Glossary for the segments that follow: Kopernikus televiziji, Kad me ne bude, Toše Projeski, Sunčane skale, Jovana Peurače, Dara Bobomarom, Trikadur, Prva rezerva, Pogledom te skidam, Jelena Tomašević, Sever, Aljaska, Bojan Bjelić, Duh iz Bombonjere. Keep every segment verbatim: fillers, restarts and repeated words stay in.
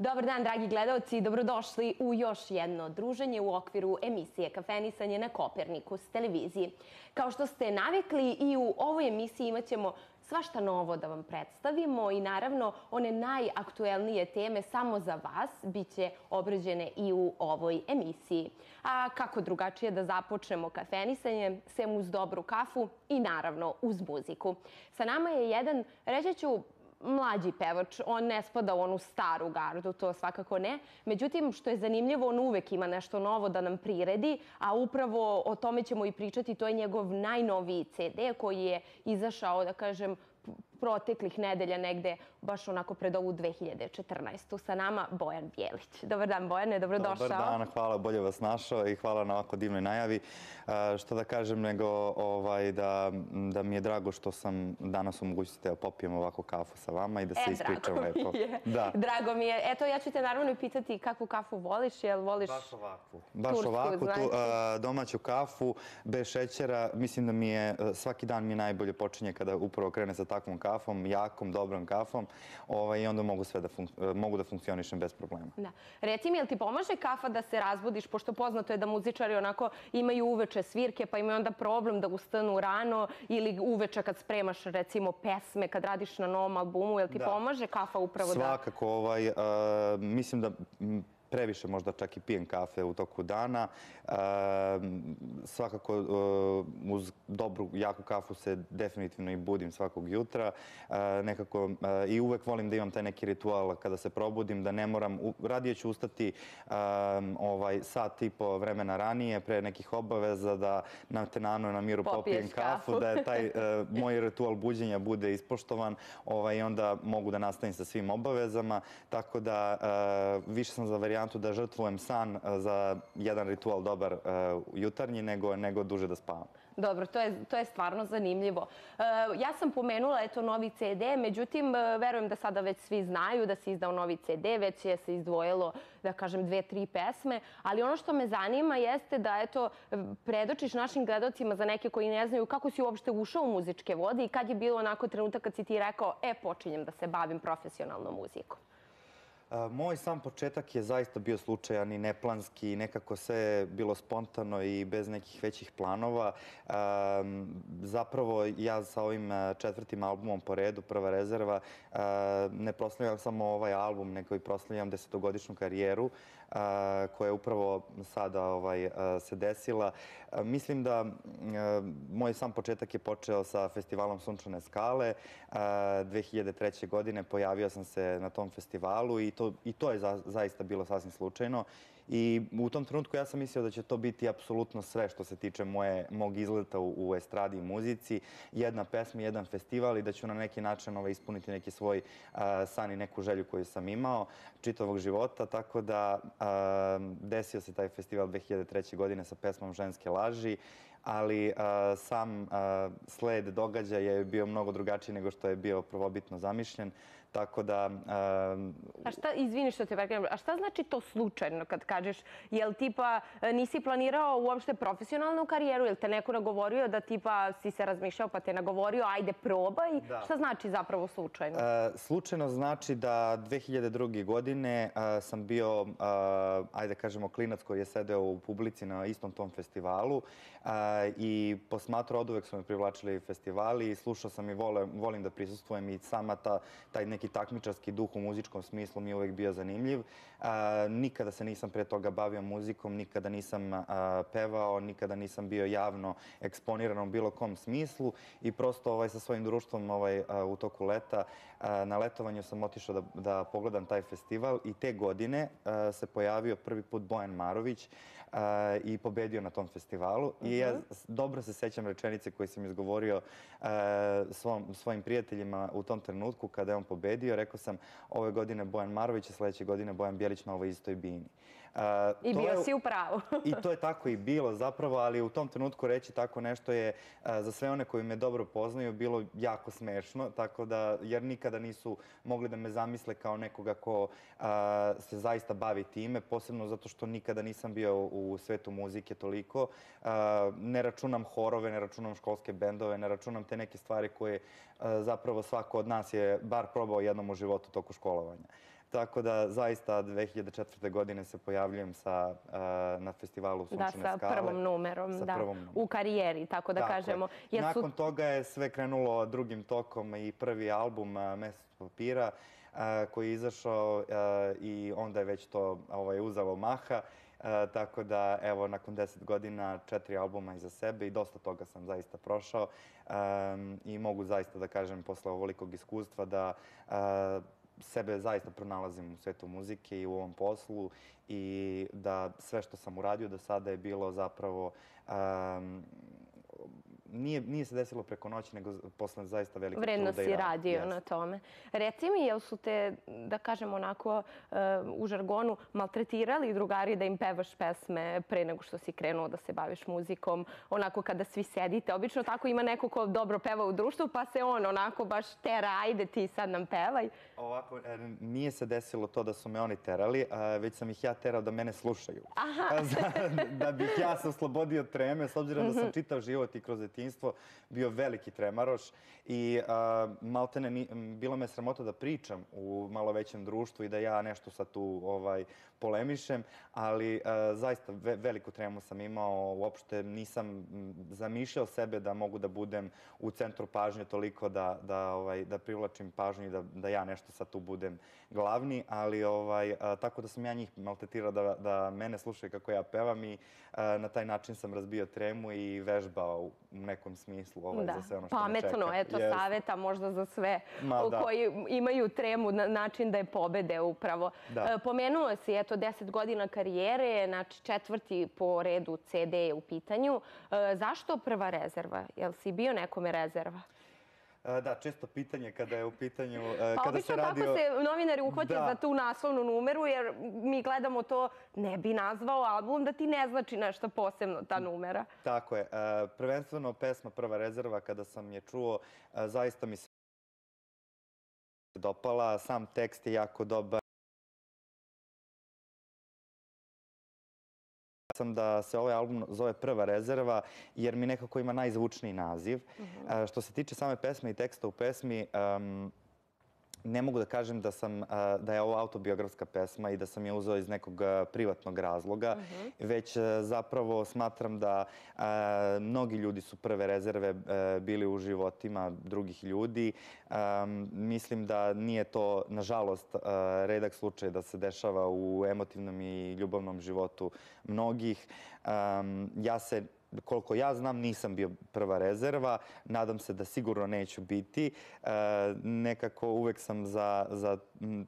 Dobar dan, dragi gledalci, dobrodošli u još jedno druženje u okviru emisije Kafenisanje na Kopernikus televiziji. Kao što ste navikli, i u ovoj emisiji imat ćemo svašta novo da vam predstavimo i naravno one najaktuelnije teme samo za vas bit će obrađene i u ovoj emisiji. A kako drugačije da započnemo kafenisanje, sem uz dobru kafu i naravno uz muziku. Sa nama je jedan, reći ću, mlađi pevač. On ne spada u onu staru gardu, to svakako ne. Međutim, što je zanimljivo, on uvek ima nešto novo da nam priredi, a upravo o tome ćemo i pričati. To je njegov najnoviji ce de koji je izašao, da kažem, proteklih nedelja negde, baš onako pred ovu dve hiljade četrnaestu. Sa nama Bojan Bjelić. Dobar dan, Bojane, dobrodošao. Dobar dan, hvala, bolje vas našao i hvala na ovako divnoj najavi. Što da kažem, nego da mi je drago što sam danas u mogućnosti da popijem ovako kafu sa vama i da se ispričam lepo. Drago mi je. Eto, ja ću te naravno pitati kakvu kafu voliš, jel voliš... Baš ovakvu. Baš ovakvu, domaću kafu, bez šećera. Mislim da mi je, svaki dan mi je najbolje počinje kada upravo krene sa takvom kafom, jakom, dobrom kafom, i onda mogu da funkcionišem bez problema. Reci mi, jel ti pomaže kafa da se razbudiš, pošto poznato je da muzičari onako imaju uveče svirke, pa imaju onda problem da ustanu rano, ili uveče kad spremaš recimo pesme, kad radiš na novom albumu, jel ti pomaže kafa upravo da... Svakako, mislim da... Previše možda čak i pijem kafe u toku dana. Svakako uz dobru, jaku kafu se definitivno i budim svakog jutra. Nekako i uvek volim da imam taj neki ritual kada se probudim, da ne moram, radije ću ustati sat i po vremena ranije, pre nekih obaveza, da na tenano i na miru popijem kafu, da je taj moj ritual buđenja bude ispoštovan i onda mogu da nastavim sa svim obavezama. Tako da više sam za varijantu da žrtvujem san za jedan ritual dobar jutarnji nego duže da spavam. Dobro, to je stvarno zanimljivo. Ja sam pomenula, eto, novi ce de, međutim, verujem da sada već svi znaju da si izdao novi ce de, već je se izdvojilo, da kažem, dve, tri pesme, ali ono što me zanima jeste da, eto, predočiš našim gledalcima, za neke koji ne znaju, kako si uopšte ušao u muzičke vode i kad je bilo onako trenutak kad si ti rekao, e, počinjem da se bavim profesionalnom muzikom. Moj sam početak je zaista bio slučajan i neplanski, nekako sve bilo spontano i bez nekih većih planova. Zapravo ja sa ovim četvrtim albumom po redu, Prva rezerva, ne proslavljam samo ovaj album, nego i proslavljam desetogodišnju karijeru koja je upravo sada se desila. Mislim da moj sam početak je počeo sa festivalom Sunčane skale. dve hiljade treće. godine pojavio sam se na tom festivalu i i to je zaista bilo sasvim slučajno. I u tom trenutku ja sam mislio da će to biti apsolutno sve što se tiče mog izleta u estradi i muzici. Jedna pesma, jedan festival, i da ću na neki način ispuniti neki svoj san i neku želju koju sam imao čitavog života. Tako da desio se taj festival dve hiljade treće. godine sa pesmom Ženske laži, ali sam sled događaja je bio mnogo drugačiji nego što je bio prvobitno zamišljen. Tako da... A šta, izvini što te prekinem, a šta znači to slučajno kad kažeš, jel tipa nisi planirao uopšte profesionalnu karijeru, jel te neko nagovorio da tipa si se razmišljao pa te nagovorio, ajde probaj, šta znači zapravo slučajno? Slučajno znači da dve hiljade druge. godine sam bio, ajde kažemo, klinac koji je sedeo u publici na istom tom festivalu i posmatrao, oduvek su me privlačili festivali i slušao sam i volim da prisustvujem, i sama taj neki neki takmičarski duh u muzičkom smislu mi je uvek bio zanimljiv. Nikada se nisam pre toga bavio muzikom, nikada nisam pevao, nikada nisam bio javno eksponiran u bilo kom smislu, i prosto sa svojim društvom u toku leta, na letovanju sam otišao da pogledam taj festival, i te godine se pojavio prvi put Bojan Marović i pobedio na tom festivalu. I ja dobro se sećam rečenice koje sam izgovorio svojim prijateljima u tom trenutku kada je on pobedio. Rekao sam, ove godine Bojan Marović, a sledeće godine Bojan Bjelić na ovoj istoj bini. I bio si u pravu. I to je tako i bilo zapravo, ali u tom trenutku reći tako nešto je za sve one koji me dobro poznaju bilo jako smešno, tako da, jer nikada nisu mogli da me zamisle kao nekoga ko se zaista bavi time, posebno zato što nikada nisam bio u svetu muzike toliko. Ne računam horove, ne računam školske bendove, ne računam te neke stvari koje zapravo svako od nas je bar probao dešavalo jednom u životu toku školovanja. Tako da zaista dve hiljade četvrte. godine se pojavljujem na festivalu Sunčane skale. Da, sa prvom numerom u karijeri, tako da kažemo. Nakon toga je sve krenulo drugim tokom i prvi album Mesec papira koji je izašao i onda je već to uzelo maha. Tako da, evo, nakon deset godina četiri albuma iza sebe i dosta toga sam zaista prošao i mogu zaista da kažem posle ovolikog iskustva da sebe zaista pronalazim u svetu muzike i u ovom poslu i da sve što sam uradio do sada je bilo zapravo... Nije se desilo preko noći, nego posle zaista veliko truda i rada. Vredno si radio na tome. Reci mi, jel su te, da kažem onako, u žargonu maltretirali drugari da im pevaš pesme pre nego što si krenuo da se baviš muzikom, onako kada svi sedite? Obično tako ima neko ko dobro peva u društvu, pa se on onako baš tera, ajde ti sad nam pevaj. Ovako, nije se desilo to da su me oni terali, već sam ih ja terao da mene slušaju. Da bih ja se oslobodio treme, s obzirom da sam čitav život i kroz detinjstvo bio veliki tremaroš i maltene bilo me sramota da pričam u malo većem društvu i da ja nešto sad tu polemišem, ali zaista veliku tremu sam imao, uopšte nisam zamišljao sebe da mogu da budem u centru pažnje toliko da privlačim pažnju i da ja nešto sad tu budem glavni, ali tako da sam ja njih maltretirao da mene slušaju kako ja pevam i na taj način sam razbio tremu i vežbao u nekom smislu za sve ono što me čeka. Pametno, eto, saveta možda za sve koji imaju tremu na način da je pobede upravo. Pomenuo si, eto, deset godina karijere, znači četvrti po redu ce de je u pitanju. Zašto Prva rezerva? Jel si bio nekome rezerva? Da, često pitanje kada je u pitanju... Pa obično tako se novinari uhvate za tu naslovnu numeru, jer mi gledamo to, ne bi nazvao album da ti ne znači nešto posebno ta numera. Tako je. Prvenstveno pesma Prva rezerva, kada sam je čuo, zaista mi se dopala. Sam tekst je jako dobar. Sam da se ovaj album zove Prva rezerva jer mi nekako ima najzvučniji naziv. Što se tiče same pesme i teksta u pesmi, ne mogu da kažem da je ovo autobiografska pesma i da sam je uzeo iz nekog privatnog razloga, već zapravo smatram da mnogi ljudi su prve rezerve bili u životima drugih ljudi. Mislim da nije to, nažalost, redak slučaj da se dešava u emotivnom i ljubavnom životu mnogih. Ja se... Koliko ja znam, nisam bio prva rezerva. Nadam se da sigurno neću biti. Nekako uvek sam za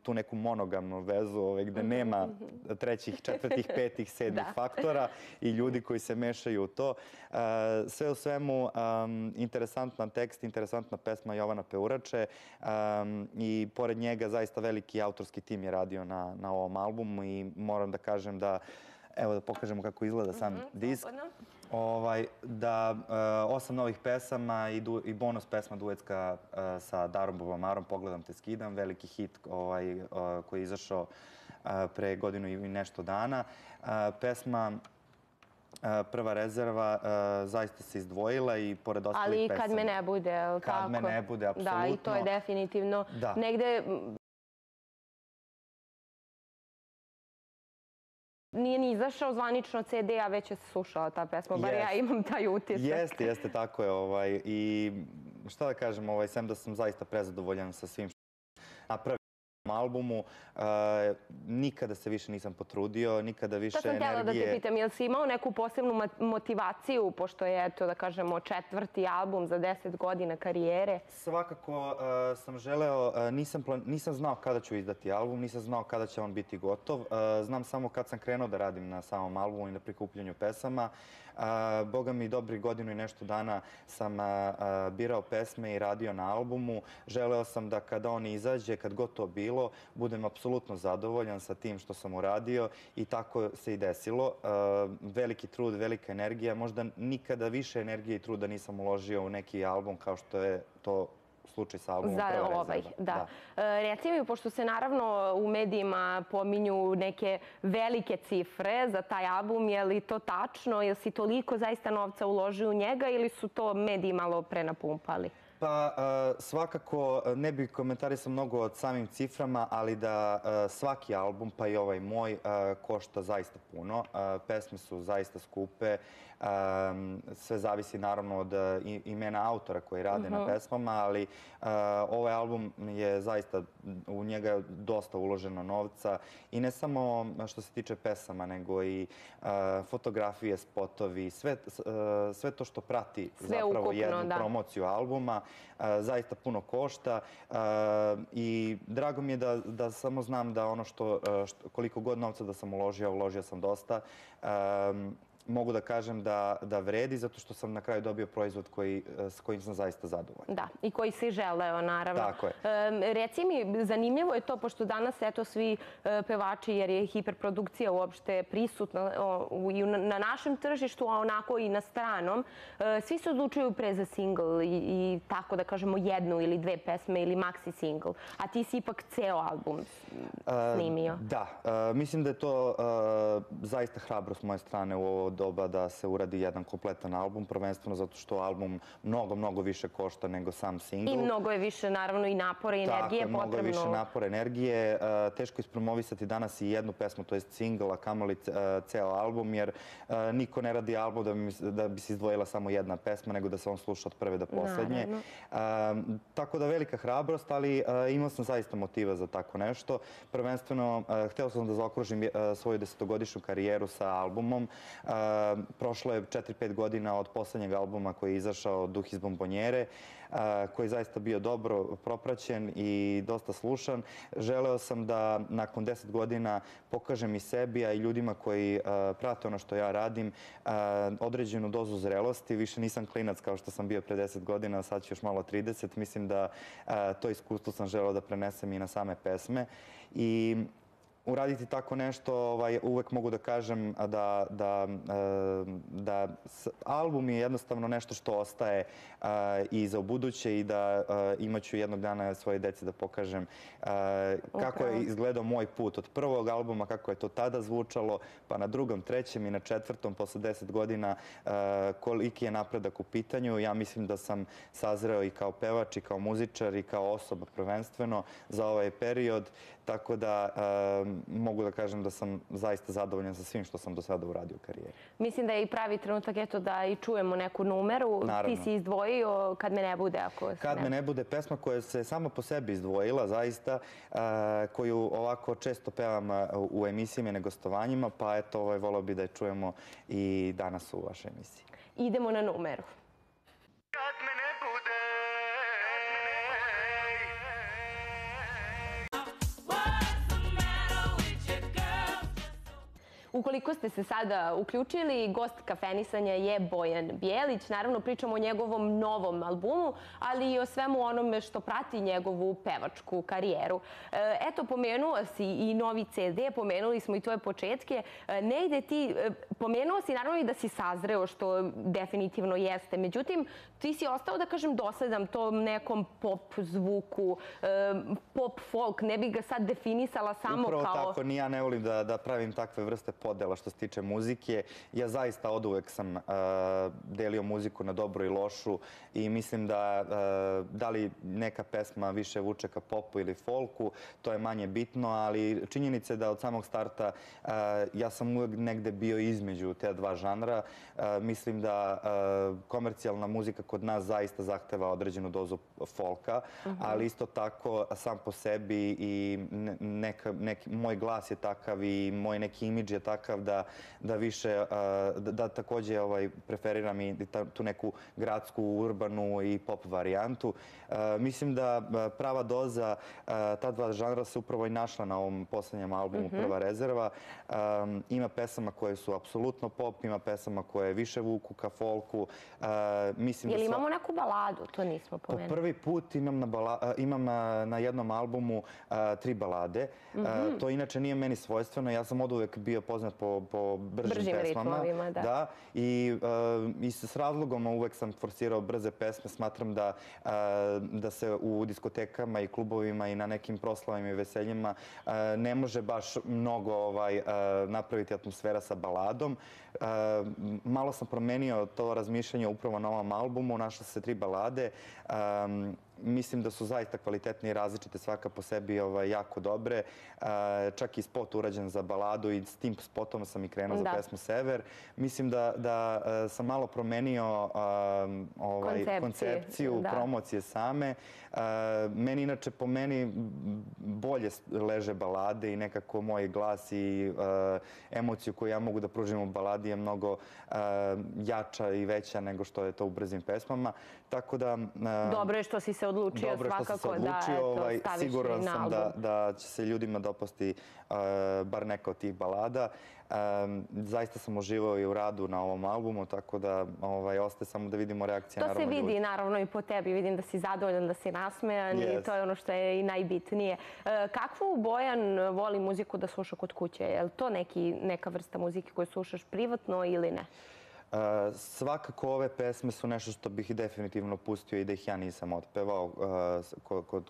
tu neku monogamnu vezu gde nema trećih, četvrtih, petih, sedmih faktora i ljudi koji se mešaju u to. Sve u svemu, interesantan tekst, interesantna pesma Jovana Peurače i pored njega zaista veliki autorski tim je radio na ovom albumu i moram da kažem da... Evo da pokažemo kako izgleda sam disk. Da, osam novih pesama i bonus pesma duetska sa Darom Bobomarom, Pogledom te skidam, veliki hit koji je izašao pre godinu i nešto dana. Pesma Prva rezerva zaista se izdvojila i pored ostalih pesama. Ali Kad me ne bude, tako? Kad me ne bude, apsolutno. Da, i to je definitivno negde... Nije ni izašao zvanično ce de, a već je se slušala ta pesma, bar ja imam taj utisak. Jeste, jeste, tako je. I šta da kažem, sem da sam zaista prezadovoljan sa svim što sam napravio na albumu, nikada se više nisam potrudio, nikada više energije... To sam htjela da te pitam, jel si imao neku posebnu motivaciju, pošto je, eto da kažemo, četvrti album za deset godina karijere? Svakako sam želeo, nisam znao kada ću izdati album, nisam znao kada će on biti gotov. Znam samo kad sam krenuo da radim na samom albumu i na prikupljanju pesama. Boga mi, dobri godinu i nešto dana sam birao pesme i radio na albumu. Želeo sam da kada on izađe, kad gotovo bilo, budem apsolutno zadovoljan sa tim što sam uradio i tako se i desilo. Veliki trud, velika energija, možda nikada više energije i truda nisam uložio u neki album kao što je to slučaj sa albumom Prva rezerva. Reci mi, pošto se naravno u medijima pominju neke velike cifre za taj album, je li to tačno? Je li si toliko zaista novca uložio u njega ili su to mediji malo prenapumpali? Pa svakako ne bih komentarisao mnogo od samim ciframa, ali da svaki album, pa i ovaj moj, košta zaista puno. Pesme su zaista skupe. Sve zavisi naravno od imena autora koji rade na pesmama, ali ovaj album je zaista, u njega je dosta uloženo novca. I ne samo što se tiče pesama, nego i fotografije, spotovi, sve to što prati zapravo jednu promociju albuma. Zaista puno košta i drago mi je da samo znam da ono što, koliko god novca da sam uložio, uložio sam dosta. Mogu da kažem da vredi, zato što sam na kraju dobio proizvod s kojim sam zaista zadovoljan. Da, i koji si želeo, naravno. Tako je. Reci mi, zanimljivo je to, pošto danas, eto, svi pevači, jer je hiperprodukcija uopšte prisutna i na našem tržištu, a onako i na stranom, svi se odlučuju pre za single i tako da kažemo jednu ili dve pesme ili maxi single, a ti si ipak ceo album snimio. Da, mislim da je to zaista hrabro s moje strane u ovo doba da se uradi jedan kompletan album, prvenstveno zato što album mnogo, mnogo više košta nego sam singl. I mnogo je više, naravno, i napora i energije potrebno. Tako, mnogo je više napora i energije. Teško je ispromovisati danas i jednu pesmu, to je singl, a kamoli ceo album, jer niko ne radi album da bi se izdvojila samo jedna pesma, nego da se on sluša od prve do poslednje. Tako da velika hrabrost, ali imao sam zaista motiva za tako nešto. Prvenstveno, hteo sam da zaokružim svoju desetogodišnju karijeru sa albumom. Prošlo je četiri pet godina od poslednjeg albuma koji je izašao, Duh iz Bombonjere, koji je zaista bio dobro propraćen i dosta slušan. Želeo sam da nakon deset godina pokažem i sebi, a i ljudima koji prate ono što ja radim, određenu dozu zrelosti. Više nisam klinac kao što sam bio pre deset godina, sad ću još malo trideset. Mislim da to iskustvo sam želeo da prenesem i na same pesme. I uraditi tako nešto, uvek mogu da kažem da album je jednostavno nešto što ostaje i za buduće i da imat ću jednog dana svoje deci da pokažem kako je izgledao moj put od prvog albuma, kako je to tada zvučalo, pa na drugom, trećem i na četvrtom, posle deset godina, koliki je napredak u pitanju. Ja mislim da sam sazreo i kao pevač, i kao muzičar, i kao osoba prvenstveno za ovaj period, tako da mogu da kažem da sam zaista zadovoljan sa svim što sam do sada uradio u karijeri. Mislim da je i pravi trenutak, eto, da i čujemo neku numeru. Ti si izdvojio Kad me ne bude. Kad me ne bude, pesma koja se sama po sebi izdvojila, zaista, koju ovako često pevam u emisijima i na gostovanjima, pa eto, voleo bi da je čujemo i danas u vašoj emisiji. Idemo na numeru. Kad me ne bude. Ukoliko ste se sada uključili, gost kafenisanja je Bojan Bjelić. Naravno, pričamo o njegovom novom albumu, ali i o svemu onome što prati njegovu pevačku karijeru. Eto, pomenuo si i novi ce de, pomenuli smo i tvoje početke. Negde ti, pomenuo si naravno i da si sazreo, što definitivno jeste. Međutim, ti si ostao, da kažem, dosledan tom nekom pop zvuku, pop folk. Ne bih ga sad definisala samo kao... Upravo tako, ni ja ne volim da pravim takve vrste podela što se tiče muzike. Ja zaista od uvek sam delio muziku na dobru i lošu i mislim da da li neka pesma više vuče ka popu ili folku, to je manje bitno, ali činjenica je da od samog starta ja sam uvek negde bio između te dva žanra. Mislim da komercijalna muzika kod nas zaista zahteva određenu dozu folka, ali isto tako sam po sebi i moj glas je takav i moj neki imidž je takav da više, da takođe preferiram i tu neku gradsku, urbanu i pop varijantu. Mislim da prava doza ta dva žanra se upravo i našla na ovom poslednjem albumu Prva rezerva. Ima pesama koje su apsolutno pop, ima pesama koje više vuku ka folku. Jel imamo neku baladu? To nismo pomenuli. Po prvi put imam na jednom albumu tri balade. To inače nije meni svojstveno. Ja sam od uvek bio pozitivan poznat po bržim pesmama. I s razlogom uvek sam forsirao brze pesme. Smatram da se u diskotekama i klubovima i na nekim proslavima i veseljima ne može baš mnogo napraviti atmosfera sa baladom. Malo sam promenio to razmišljanje upravo na ovom albumu. Našle se tri balade. Mislim da su zaista kvalitetne i različite, svaka po sebi jako dobre. Čak i spot urađen za baladu i s tim spotom sam i krenuo za pesmu Sever. Mislim da sam malo promenio koncepciju promocije same. Meni inače po meni bolje leže balade i nekako moj glas i emociju koju ja mogu da pružim u baladi je mnogo jača i veća nego što je to u brzim pesmama. Tako da... Dobro je što si se odlučio svakako da staviš na album. Siguran sam da će se ljudima dopasti bar neka od tih balada. Zaista sam uživao i u radu na ovom albumu, tako da ostaje samo da vidimo reakcije. To se vidi naravno i po tebi. Vidim da si zadovoljan, da si nasmejan i to je ono što je i najbitnije. Kakvu Bojan voli muziku da sluša kod kuće? Je li to neka vrsta muzike koju slušaš privatno ili ne? Svakako ove pesme su nešto što bih definitivno pustio i da ih ja nisam otpevao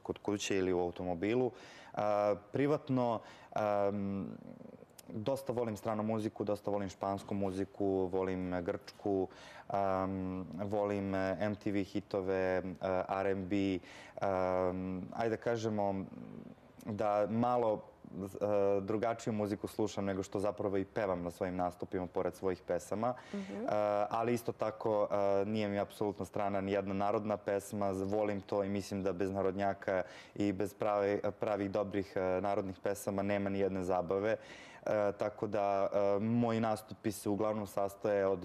kod kuće ili u automobilu. Privatno, dosta volim stranu muziku, dosta volim špansku muziku, volim grčku, volim em te ve hitove, er en bi. Ajde da kažemo da malo drugačiju muziku slušam nego što zapravo i pevam na svojim nastupima pored svojih pesama. Ali isto tako nije mi apsolutno strana ni jedna narodna pesma. Volim to i mislim da bez narodnjaka i bez pravih dobrih narodnih pesama nema ni jedne zabave. Tako da moji nastupi se uglavnom sastoje od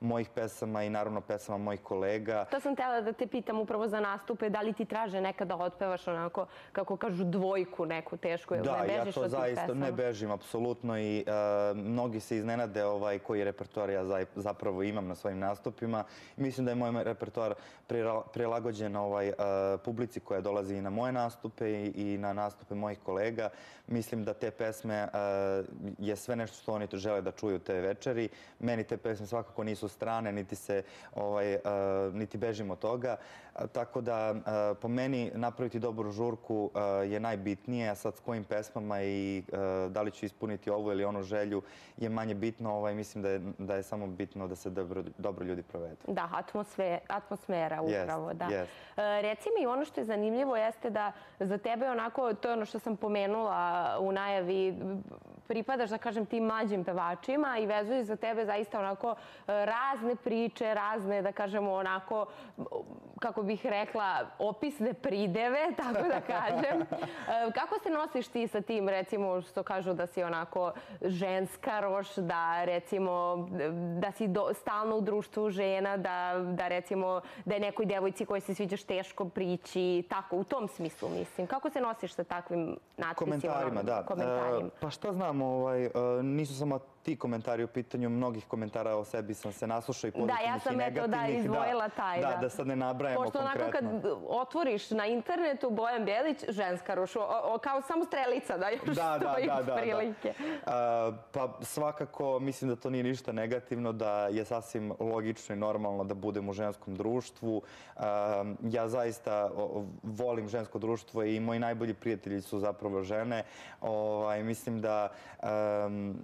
mojih pesama i naravno pesama mojih kolega. To sam htjela da te pitam upravo za nastupe. Da li ti traže nekada otpevaš onako, kako kažu, dvojku neku tešku? Da, ja to zaista ne bežim, apsolutno. I mnogi se iznenade koji repertoar ja zapravo imam na svojim nastupima. Mislim da je moj repertoar prilagođen publici koja dolazi i na moje nastupe i na nastupe mojih kolega. Mislim da te pesme je sve nešto što oni žele da čuju te večeri. Meni te pesme svakako nisu strane, niti se, niti bežim od toga. Tako da po meni napraviti dobru žurku je najbitnije. A sad s kojim pesmama i da li ću ispuniti ovu ili onu želju je manje bitno. Mislim da je samo bitno da se dobro ljudi provedu. Da, atmosfera upravo. Reci mi, ono što je zanimljivo jeste da za tebe je onako, to je ono što sam pomenula u najavi, pripadaš, da kažem, tim mlađim pevačima i vezuju za tebe zaista onako razne priče, razne, da kažemo, onako, kako bih rekla, opisne prideve, tako da kažem. Kako se nosiš ti sa tim, recimo, što kažu da si onako ženska roš, da recimo, da si stalno u društvu žena, da recimo, da je nekoj devojci koji se sviđaš teško prići, tako, u tom smislu, mislim. Kako se nosiš sa takvim natpisima? Komentarima, da. Komentarima. Pa šta znam, nisu samo ti komentari u pitanju, mnogih komentara o sebi sam se naslušao i pozitivnih i negativnih. Da, ja sam eto da izvojila taj. Da, da sad ne nabrajamo konkretno. Pošto onako kad otvoriš na internetu Bojan Bjelić, ženska roš, kao samo strelica da još stoji iz prilike. Pa svakako mislim da to nije ništa negativno, da je sasvim logično i normalno da budem u ženskom društvu. Ja zaista volim žensko društvo i moji najbolji prijatelji su zapravo žene. Mislim da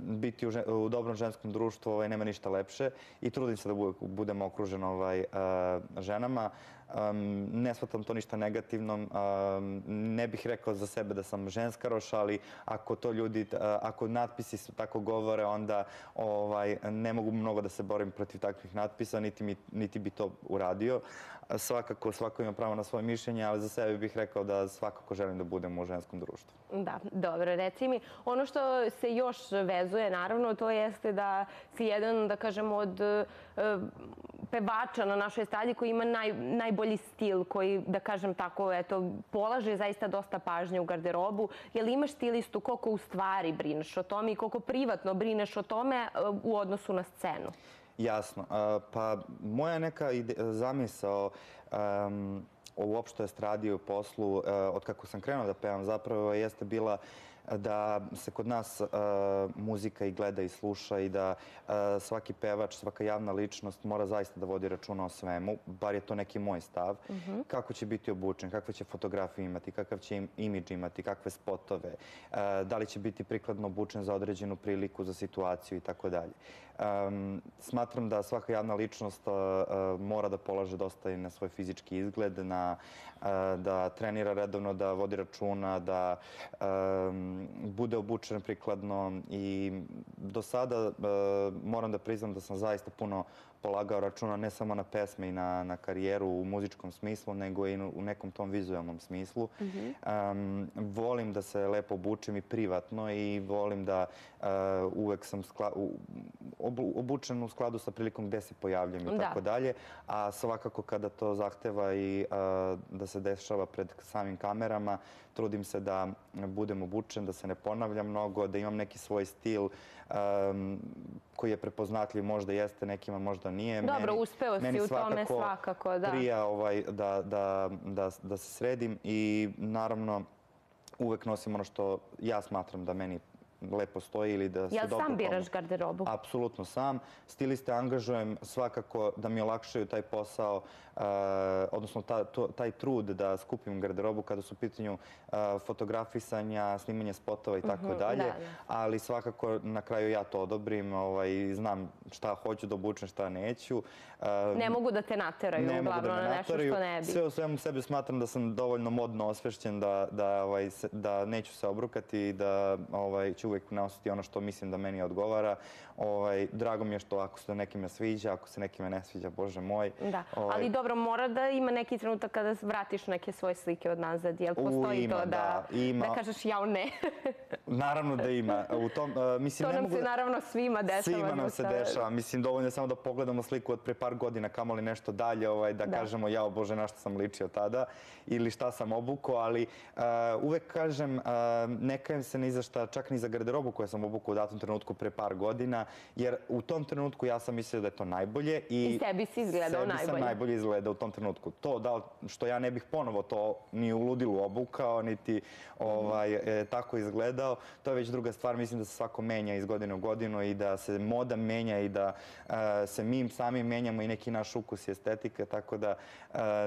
biti u ženskom u dobrom ženskom društvu nema ništa lepše i trudim se da budem okružen ženama. Ne shvatam to ništa negativno. Ne bih rekao za sebe da sam ženskaroš, ali ako to ljudi, ako natpisi tako govore, onda ne mogu mnogo da se borim protiv takvih natpisa, niti bi to uradio. Svakako, svako ima pravo na svoje mišljenje, ali za sebe bih rekao da svakako želim da budem u ženskom društvu. Da, dobro, reci mi. Ono što se još vezuje, naravno, to jeste da si jedan, da kažem, od pevača na našoj estradi koji ima najbolji stil, koji, da kažem tako, eto, polaže zaista dosta pažnje u garderobu. Je li imaš stilistu, koliko u stvari brineš o tome i koliko privatno brineš o tome u odnosu na scenu? Jasno. Pa moja neka zamisao uopšte estradi u poslu, od kako sam krenuo da pevam, zapravo jeste bila da se kod nas muzika i gleda i sluša i da svaki pevač, svaka javna ličnost mora zaista da vodi računa o svemu, bar je to neki moj stav, kako će biti obučen, kakve će fotografije imati, kakav će imidž imati, kakve spotove, da li će biti prikladno obučen za određenu priliku, za situaciju i tako dalje. Smatram da svaka javna ličnost mora da polaže dosta i na svoj fizički izgled, da trenira redovno, da vodi računa, da bude obučen prikladno i do sada moram da priznam da sam zaista puno polagao računa ne samo na pesme i na karijeru u muzičkom smislu, nego i u nekom tom vizualnom smislu. Volim da se lepo obučem i privatno i volim da uvek sam obučen u skladu sa prilikom gde se pojavljam i tako dalje, a svakako kada to zahteva i da se dešava pred samim kamerama, trudim se da budem obučen, da se ne ponavljam mnogo, da imam neki svoj stil koji je prepoznatljiv, možda jeste nekima, možda nije. Dobro, uspeo si u tome svakako. Meni prija da se sredim i naravno uvek nosim ono što ja smatram da meni lepo stoji ili da se dobro pomoći. Jel sam biraš garderobu? Apsolutno sam. Stiliste angažujem svakako da mi olakšaju taj posao, odnosno taj trud da skupim garderobu kada su u pitanju fotografisanja, snimanje spotova i tako dalje. Ali svakako na kraju ja to odobrim i znam šta hoću da obučem, šta neću. Ne mogu da te nateraju, uglavnom na nešto što ne bi. Sve u svemu sebi smatram da sam dovoljno modno osvešćen da neću se obrukati i da ću uvijek nositi ono što mislim da meni odgovara. Drago mi je što ako se nekima sviđa, ako se nekima ne sviđa, bože moj. Da, ali dobro, mora da ima neki trenutak kada vratiš neke svoje slike od nazad. Jel postoji to da kažeš jao ne? Naravno da ima. To nam se naravno svima dešava. Svima nam se dešava. Mislim, dovoljno je samo da pogledamo sliku od pre par godina, kamo li nešto dalje, da kažemo jao bože na što sam ličio tada ili šta sam obukao, ali uvek kažem ne kajem se ni za šta, čak ni za garderobu koju sam obukao u datom trenutku pre par godina, jer u tom trenutku ja sam mislio da je to najbolje i sebi sam najbolje izgledao u tom trenutku. To da što ja ne bih ponovo to ni u ludilu obukao, niti tako izgledao, to je već druga stvar. Mislim da se svako menja iz godine u godinu i da se moda menja i da se mi sami menjamo i neki naš ukus i estetika, tako da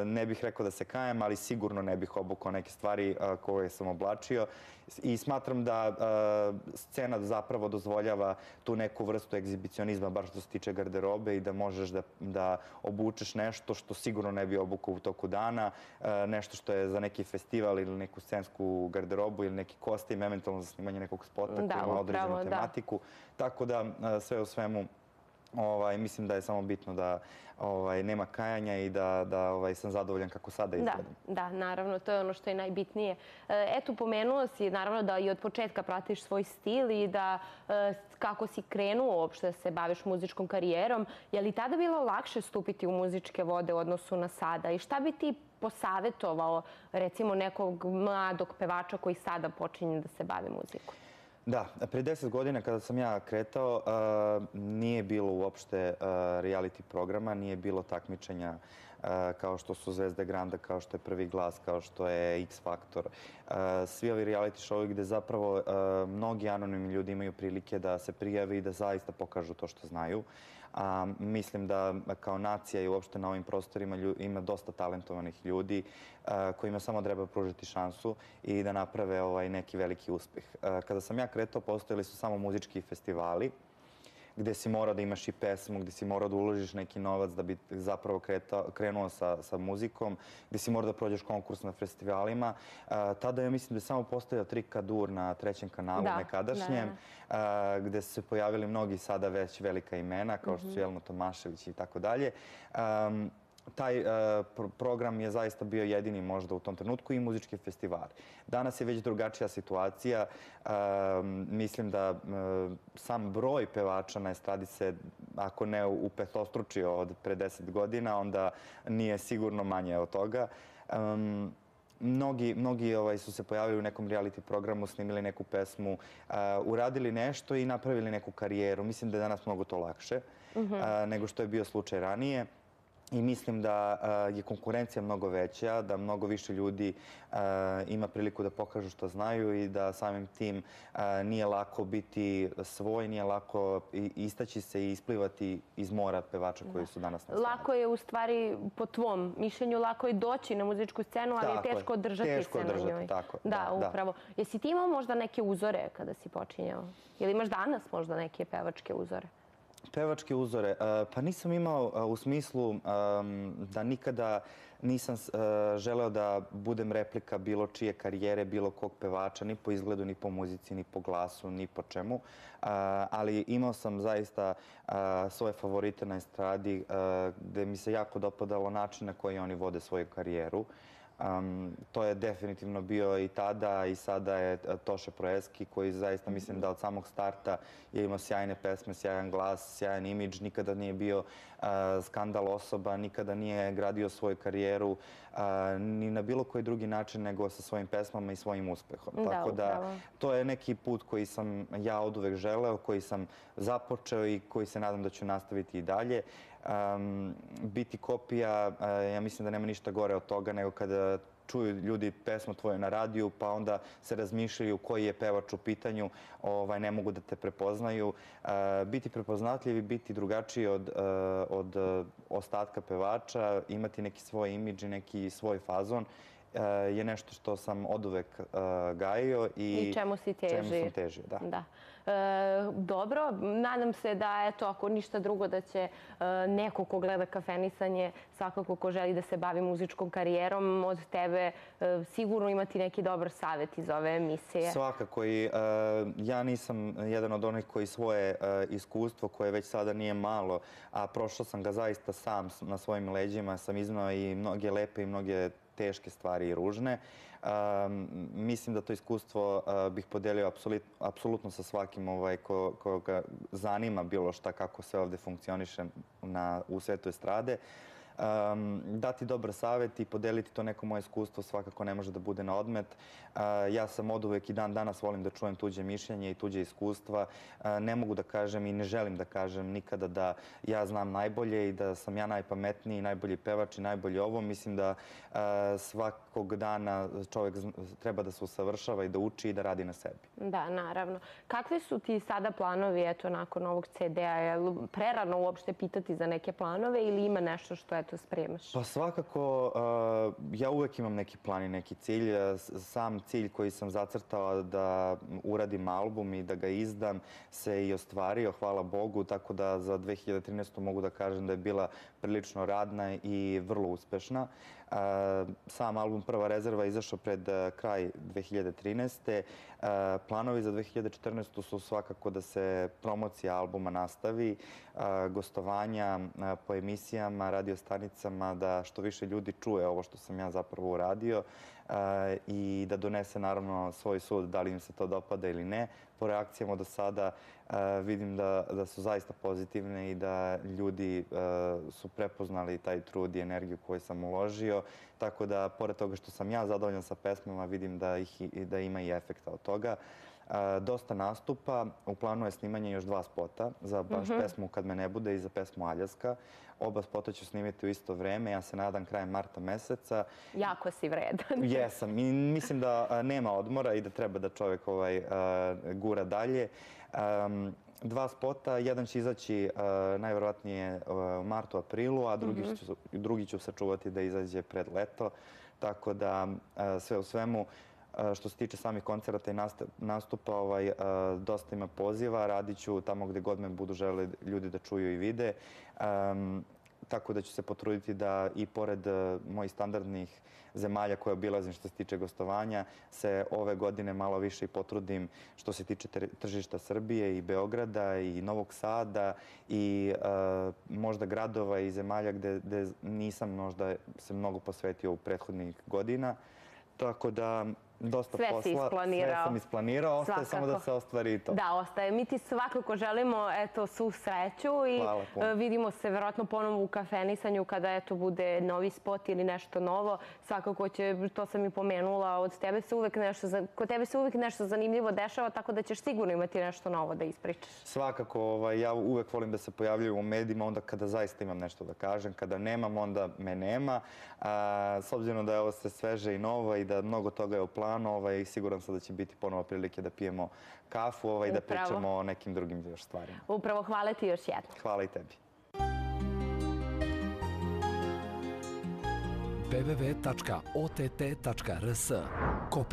ne bih rekao da se kajem, ali sigurno ne bih obukao neke stvari koje sam oblačio i smatram da scena zapravo dozvoljava tu neku vrstu egzibicionizma, bar što se tiče garderobe, i da možeš da obučeš nešto što sigurno ne bi obukao u toku dana, nešto što je za neki festival ili neku scensku garderobu ili neki kostim, eventualno za snimanje nekog spota koji ima određenu tematiku. Tako da sve u svemu mislim da je samo bitno da nema kajanja i da sam zadovoljan kako sada izgledam. Da, naravno, to je ono što je najbitnije. Eto, pomenuo si naravno da i od početka pratiš svoj stil i da kako si krenuo uopšte da se baviš muzičkom karijerom, je li tada bilo lakše stupiti u muzičke vode u odnosu na sada i šta bi ti posavetovao recimo nekog mladog pevača koji sada počinje da se bavi muzikom? Da, pre deset godina kada sam ja kretao nije bilo uopšte reality programa, nije bilo takmičenja kao što su Zvezde Granda, kao što je Prvi glas, kao što je X Faktor. Svi ovi reality show-ovi gde zapravo mnogi anonimni ljudi imaju prilike da se prijave i da zaista pokažu to što znaju. Mislim da kao nacija i uopšte na ovim prostorima ima dosta talentovanih ljudi kojima samo treba pružiti šansu i da naprave neki veliki uspeh. Kada sam ja kretao, postojali su samo muzički festivali gde si morao da imaš i pesmu, gde si morao da uložiš neki novac da bi zapravo krenuo sa muzikom, gde si morao da prođeš konkurs na festivalima. Tada ja mislim da je samo postojao Trikadur na trećem kanalu nekadašnjem, gde su se pojavili mnogi sada već velika imena, kao što su Jelena Tomašević i tako dalje. Taj program je zaista bio jedini možda u tom trenutku i muzički festivali. Danas je već drugačija situacija. Mislim da sam broj pevača na estradi se, ako ne upetostručio od pre deset godina, onda nije sigurno manje od toga. Mnogi su se pojavili u nekom reality programu, snimili neku pesmu, uradili nešto i napravili neku karijeru. Mislim da je danas mnogo to lakše nego što je bio slučaj ranije. I mislim da je konkurencija mnogo veća, da mnogo više ljudi ima priliku da pokažu što znaju i da samim tim nije lako biti svoj, nije lako istaći se i isplivati iz mora pevača koji su danas na sceni. Lako je u stvari, po tvom mišljenju, lako je doći na muzičku scenu, ali je teško održati se na njoj. Da, upravo. Jesi ti imao možda neke uzore kada si počinjao? Ili imaš danas možda neke pevačke uzore? Pevačke uzore? Pa nisam imao u smislu da nikada nisam želeo da budem replika bilo čije karijere, bilo kog pevača, ni po izgledu, ni po muzici, ni po glasu, ni po čemu. Ali imao sam zaista svoje favorite na estradi gde mi se jako dopadalo način na koji oni vode svoju karijeru. To je definitivno bio i tada i sada je Toše Projeski, koji zaista mislim da od samog starta je imao sjajne pesme, sjajan glas, sjajan imidž, nikada nije bio skandal osoba, nikada nije gradio svoju karijeru ni na bilo koji drugi način nego sa svojim pesmama i svojim uspehom. Tako da to je neki put koji sam ja od uvek želeo, koji sam započeo i koji se nadam da ću nastaviti i dalje. Biti kopija, ja mislim da nema ništa gore od toga nego kada čuju ljudi pesmu tvoju na radiju pa onda se razmišljaju koji je pevač u pitanju, ne mogu da te prepoznaju. Biti prepoznatljiv i biti drugačiji od ostatka pevača, imati neki svoj imidž i neki svoj fazon je nešto što sam oduvek gajio i čemu sam težio. Dobro, nadam se da, eto, ako ništa drugo, da će neko ko gleda Kafenisanje, svakako ko želi da se bavi muzičkom karijerom, od tebe sigurno imati neki dobar savjet iz ove emisije. Svakako, i ja nisam jedan od onih koji svoje iskustvo, koje već sada nije malo, a prošao sam ga zaista sam na svojim leđima, sam iznao i mnoge lepe i mnoge teške stvari i ružne. Mislim da to iskustvo bih podelio apsolutno sa svakim koga zanima bilo šta, kako sve ovde funkcioniše u svetu estrade. Dati dobar savjet i podeliti to neko moje iskustvo svakako ne može da bude na odmet. Ja sam oduvek i dan danas volim da čujem tuđe mišljenje i tuđe iskustva. Ne mogu da kažem i ne želim da kažem nikada da ja znam najbolje i da sam ja najpametniji, najbolji pevač i najbolji ovo. Mislim da svakog dana čovjek treba da se usavršava i da uči i da radi na sebi. Da, naravno. Kakvi su ti sada planovi, eto, nakon ovog ce dea? Je li prerano uopšte pitati za neke planove ili ima nešto što je spremaš? Pa svakako, ja uvek imam neki plan i neki cilj. Sam cilj koji sam zacrtao da uradim album i da ga izdam se i ostvario, hvala Bogu, tako da za dve hiljade trinaestu. mogu da kažem da je bila prilično radna i vrlo uspešna. Sam album Prva rezerva izašao pred kraj dve hiljade trinaeste. Planovi za dve hiljade četrnaestu. su svakako da se promocija albuma nastavi, gostovanja po emisijama, radio stanicama, da što više ljudi čuje ovo što sam ja zapravo uradio i da donese naravno svoj sud, da li im se to dopada ili ne. Po reakcijama do sada vidim da su zaista pozitivne i da ljudi su prepoznali taj trud i energiju koju sam uložio. Tako da, pored toga što sam ja zadovoljan sa pesmama, vidim da ima i efekta od toga. Dosta nastupa. U planu je snimanje još dva spota za baš pesmu Kad me ne bude i za pesmu Aljaska. Oba spota ću snimiti u isto vreme. Ja se nadam krajem marta meseca. Jako si vredan. Jesam. I mislim da nema odmora i da treba da čovjek gura dalje. Dva spota. Jedan će izaći najverovatnije u martu, aprilu, a drugi ću sačuvati da izađe pred leto. Tako da, sve u svemu, što se tiče samih koncerata i nastupa, dosta ima poziva. Radit ću tamo gde god me budu želeli ljudi da čuju i vide. Tako da ću se potruditi da i pored mojih standardnih zemalja koje obilazim što se tiče gostovanja, se ove godine malo više i potrudim što se tiče tržišta Srbije i Beograda i Novog Sada i možda gradova i zemalja gde nisam možda se mnogo posvetio u prethodnih godina. Tako da dosta posla. Sve si isplanirao. Sve sam isplanirao, ostaje samo da se ostvari i to. Da, ostaje. Mi ti svakako želimo svu sreću i vidimo se verovatno ponovo u kafenisanju kada bude novi spot ili nešto novo. Svakako će, to sam i pomenula, od tebe se uvek nešto, kod tebe se uvek nešto zanimljivo dešava, tako da ćeš sigurno imati nešto novo da ispričaš. Svakako, ja uvek volim da se pojavljaju u medijima onda kada zaista imam nešto da kažem, kada nemam onda me nema. S obzirom da je ovo sve sveže i novo i da mnogo toga je u planu i siguran sam da će biti ponovo prilike da pijemo kafu i da pričamo o nekim drugim još stvarima. Upravo, hvala ti još jednom. Hvala i tebi. www tačka o t t tačka r s